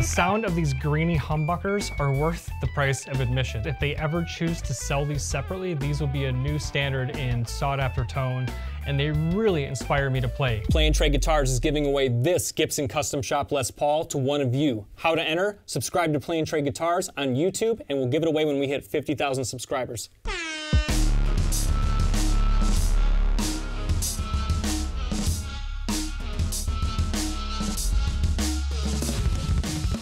The sound of these Greeny humbuckers are worth the price of admission. If they ever choose to sell these separately, these will be a new standard in sought-after tone, and they really inspire me to play. Play and Trade Guitars is giving away this Gibson Custom Shop Les Paul to one of you. How to enter? Subscribe to Play and Trade Guitars on YouTube, and we'll give it away when we hit 50,000 subscribers.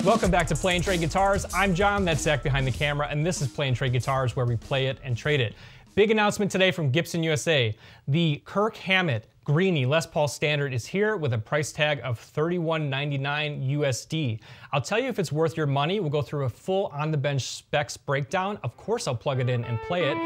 Welcome back to Play and Trade Guitars. I'm John, that's Zach behind the camera, and this is Play and Trade Guitars, where we play it and trade it. Big announcement today from Gibson USA. The Kirk Hammett Greeny Les Paul Standard is here with a price tag of $31.99 USD. I'll tell you if it's worth your money. We'll go through a full on-the-bench specs breakdown. Of course, I'll plug it in and play it.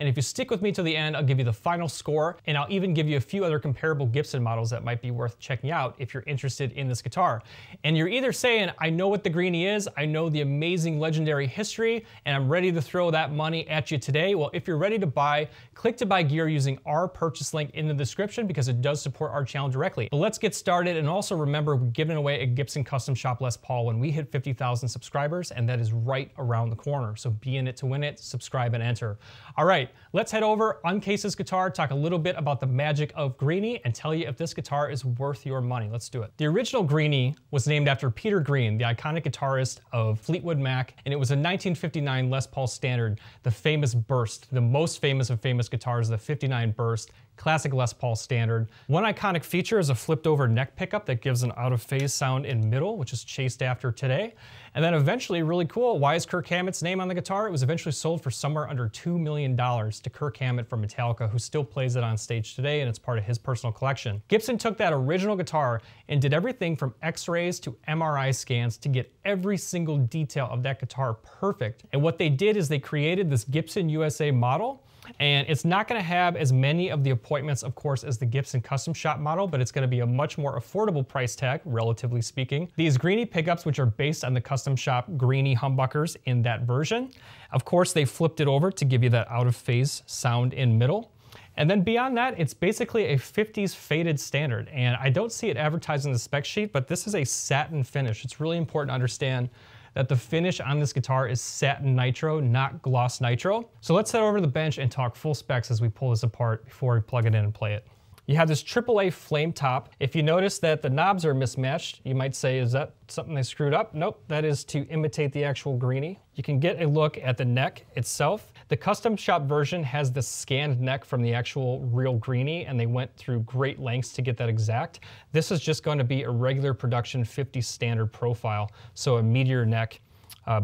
And if you stick with me to the end, I'll give you the final score, and I'll even give you a few other comparable Gibson models that might be worth checking out if you're interested in this guitar. And you're either saying, I know what the Greeny is, I know the amazing legendary history, and I'm ready to throw that money at you today. Well, if you're ready to buy, click to buy gear using our purchase link in the description, because it does support our channel directly. But let's get started, and also remember, we're giving away a Gibson Custom Shop Les Paul when we hit 50,000 subscribers, and that is right around the corner. So be in it to win it, subscribe and enter. All right. Let's head over, uncase this guitar, talk a little bit about the magic of Greeny, and tell you if this guitar is worth your money. Let's do it. The original Greeny was named after Peter Green, the iconic guitarist of Fleetwood Mac, and it was a 1959 Les Paul Standard, the famous burst, the most famous of famous guitars, the 59 burst, classic Les Paul Standard. One iconic feature is a flipped over neck pickup that gives an out of phase sound in middle, which is chased after today. And then eventually, really cool, why is Kirk Hammett's name on the guitar? It was eventually sold for somewhere under $2 million to Kirk Hammett from Metallica, who still plays it on stage today, and it's part of his personal collection. Gibson took that original guitar and did everything from x-rays to MRI scans to get every single detail of that guitar perfect. And what they did is they created this Gibson USA model, and it's not going to have as many of the appointments, of course, as the Gibson Custom Shop model, but it's going to be a much more affordable price tag, relatively speaking. These Greeny pickups, which are based on the Custom Shop Greeny humbuckers in that version. Of course, they flipped it over to give you that out of phase sound in middle. And then beyond that, it's basically a 50s faded standard. And I don't see it advertised in the spec sheet, but this is a satin finish. It's really important to understand that the finish on this guitar is satin nitro, not gloss nitro. So let's head over to the bench and talk full specs as we pull this apart before we plug it in and play it. You have this AAA flame top. If you notice that the knobs are mismatched, you might say, is that something they screwed up? Nope, that is to imitate the actual Greeny. You can get a look at the neck itself. The Custom Shop version has the scanned neck from the actual real Greeny, and they went through great lengths to get that exact. This is just going to be a regular production 50 standard profile, so a meteor neck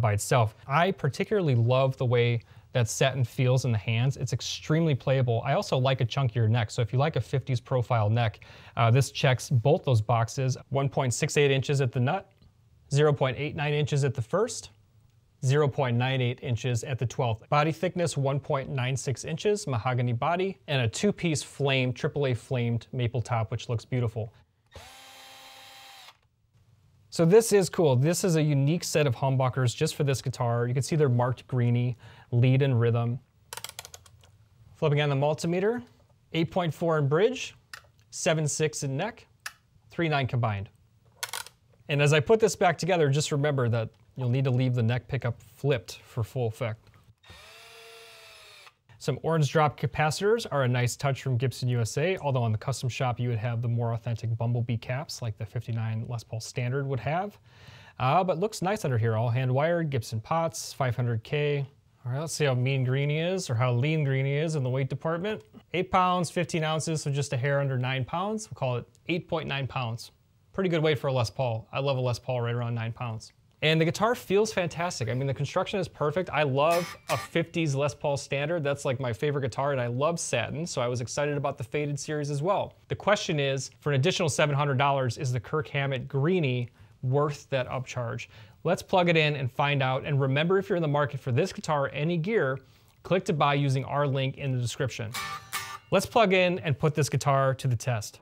by itself. I particularly love the way that satin feels in the hands. It's extremely playable. I also like a chunkier neck, so if you like a 50s profile neck, this checks both those boxes. 1.68 inches at the nut, 0.89 inches at the first, 0.98 inches at the 12th. Body thickness, 1.96 inches, mahogany body, and a two-piece flame, AAA flamed maple top, which looks beautiful. So this is cool. This is a unique set of humbuckers just for this guitar. You can see they're marked Greeny, lead and rhythm. Flipping on the multimeter, 8.4 in bridge, 7.6 in neck, 3.9 combined. And as I put this back together, just remember that you'll need to leave the neck pickup flipped for full effect. Some orange drop capacitors are a nice touch from Gibson USA, although on the Custom Shop you would have the more authentic bumblebee caps like the 59 Les Paul Standard would have. But looks nice under here, all hand wired, Gibson pots, 500K. All right, let's see how mean Greeny is, or how lean Greeny is in the weight department. 8 pounds, 15 ounces, so just a hair under 9 pounds. We'll call it 8.9 pounds. Pretty good weight for a Les Paul. I love a Les Paul right around 9 pounds. And the guitar feels fantastic. I mean, the construction is perfect. I love a 50s Les Paul Standard. That's like my favorite guitar, and I love satin, so I was excited about the faded series as well. The question is, for an additional $700, is the Kirk Hammett Greeny worth that upcharge? Let's plug it in and find out. And remember, if you're in the market for this guitar or any gear, click to buy using our link in the description. Let's plug in and put this guitar to the test.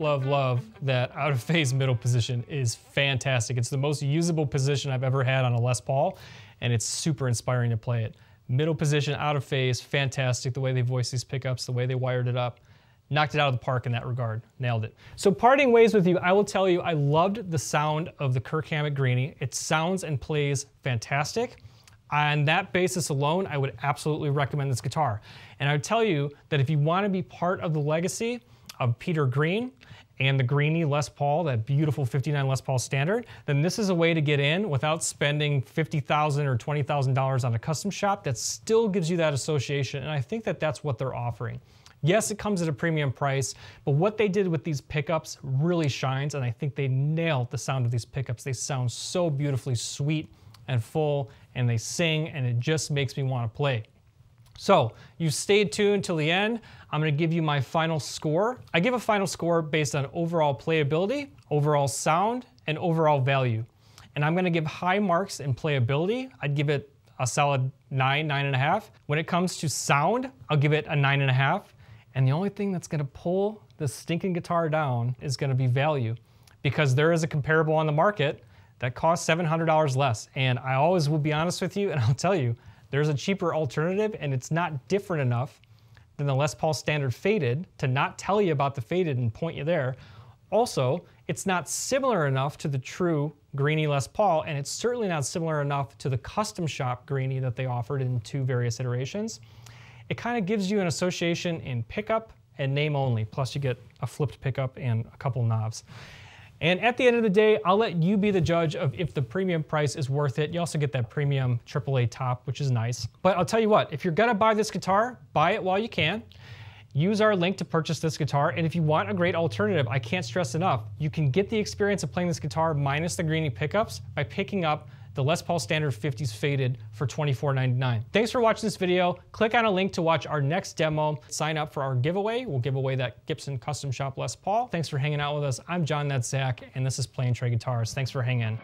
love that out of phase middle position is fantastic. It's the most usable position I've ever had on a Les Paul, and it's super inspiring to play it. Middle position, out of phase, fantastic. The way they voiced these pickups, the way they wired it up. Knocked it out of the park in that regard, nailed it. So parting ways with you, I will tell you I loved the sound of the Kirk Hammett Greeny. It sounds and plays fantastic. On that basis alone, I would absolutely recommend this guitar. And I would tell you that if you want to be part of the legacy of Peter Green and the Greeny Les Paul, that beautiful 59 Les Paul standard, then this is a way to get in without spending $50,000 or $20,000 on a custom shop that still gives you that association, and I think that that's what they're offering. Yes, it comes at a premium price, but what they did with these pickups really shines, and I think they nailed the sound of these pickups. They sound so beautifully sweet and full, and they sing, and it just makes me want to play. So you stayed tuned till the end. I'm going to give you my final score. I give a final score based on overall playability, overall sound, and overall value. And I'm going to give high marks in playability. I'd give it a solid 9, 9.5. When it comes to sound, I'll give it a 9.5. And the only thing that's going to pull the stinking guitar down is going to be value, because there is a comparable on the market that costs $700 less. And I always will be honest with you, and I'll tell you, there's a cheaper alternative, and it's not different enough than the Les Paul Standard Faded to not tell you about the Faded and point you there. Also, it's not similar enough to the true Greeny Les Paul, and it's certainly not similar enough to the Custom Shop Greeny that they offered in 2 various iterations. It kind of gives you an association in pickup and name only, plus you get a flipped pickup and a couple knobs. And at the end of the day, I'll let you be the judge of if the premium price is worth it. You also get that premium AAA top, which is nice. But I'll tell you what, if you're gonna buy this guitar, buy it while you can. Use our link to purchase this guitar, and if you want a great alternative, I can't stress enough, you can get the experience of playing this guitar minus the Greeny pickups by picking up the Les Paul Standard 50s Faded for $24.99. Thanks for watching this video. Click on a link to watch our next demo. Sign up for our giveaway. We'll give away that Gibson Custom Shop Les Paul. Thanks for hanging out with us. I'm John, that's Zach, and this is Play and Trade Guitars. Thanks for hanging.